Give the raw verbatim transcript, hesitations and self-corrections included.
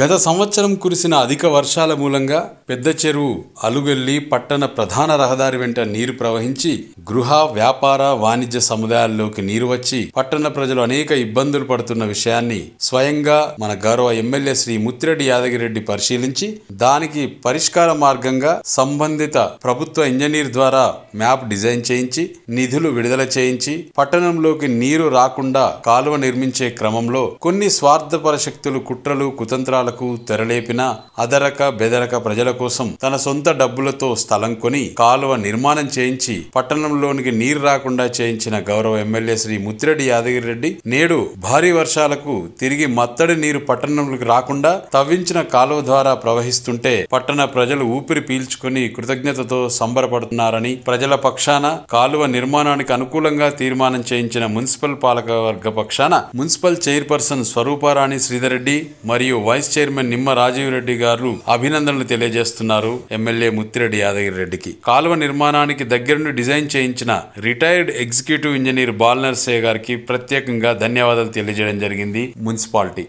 గత సంవత్సరం కురిసిన అధిక వర్షాల మూలంగా పెద్ద చెరువు అలుగెల్లి పట్టణ ప్రధాన రహదారి వెంట నీరు ప్రవహించి గృహ వ్యాపార వాణిజ్య సముదాయాల్లోకి నీరు వచ్చి పట్టణ ప్రజలు అనేక ఇబ్బందులు పడుతున్న విషయాన్ని స్వయంగా మన గౌరవ ఎమ్మెల్యే శ్రీ ముత్తిరెడ్డి యాదగిరి రెడ్డి పరిశీలించి దానికి పరిష్కార మార్గంగా సంబంధిత ప్రభుత్వ ఇంజనీర్ ద్వారా మ్యాప్ డిజైన్ చేయించి నిధులు విడుదల చేయించి పట్టణంలోకి నీరు రాకుండా కాలువ నిర్మించే క్రమంలో కొన్ని స్వార్థపర శక్తులు కుట్రలు కుతంత్ర తెరలేపిన అదరక బెదరక ప్రజల కోసం తన సొంత డబ్బులతో స్థలం కొని కాలువ నిర్మాణం చేయించి పట్టణంలోనికి నీరు రాకుండా చేయించిన గౌరవ ఎమ్మెల్యే శ్రీ ముత్తిరెడ్డి యాదగిరి రెడ్డి నేడు భారీ వర్షాలకు తిరిగి మత్తడి నీరు పట్టణంలోకి రాకుండా తవ్వించిన కాలువ ద్వారా ప్రవహిస్తుంటే పట్టణ ప్రజలు ఊపిరి పీల్చుకుని కృతజ్ఞతతో సంబరపడుతున్నారని, ప్రజల పక్షాన కాలువ నిర్మాణానికి అనుకూలంగా తీర్మానం చేయించిన మున్సిపల్ పాలకవర్గ పక్షాన మున్సిపల్ చైర్పర్సన్ స్వరూపారాణి శ్రీధర్ రెడ్డి మరియు వైస్ చైర్మన్ నిమ్మ రాజీవ్ రెడ్డి గారు అభినందనలు తెలియజేస్తున్నారు. ఎమ్మెల్యే ముత్తిరెడ్డి యాదగిరి రెడ్డికి కాలువ నిర్మాణానికి దగ్గరుండి డిజైన్ చేయించిన రిటైర్డ్ ఎగ్జిక్యూటివ్ ఇంజనీర్ బాల్నర్సే గారికి ప్రత్యేకంగా ధన్యవాదాలు తెలియజేయడం జరిగింది. మున్సిపాలిటీ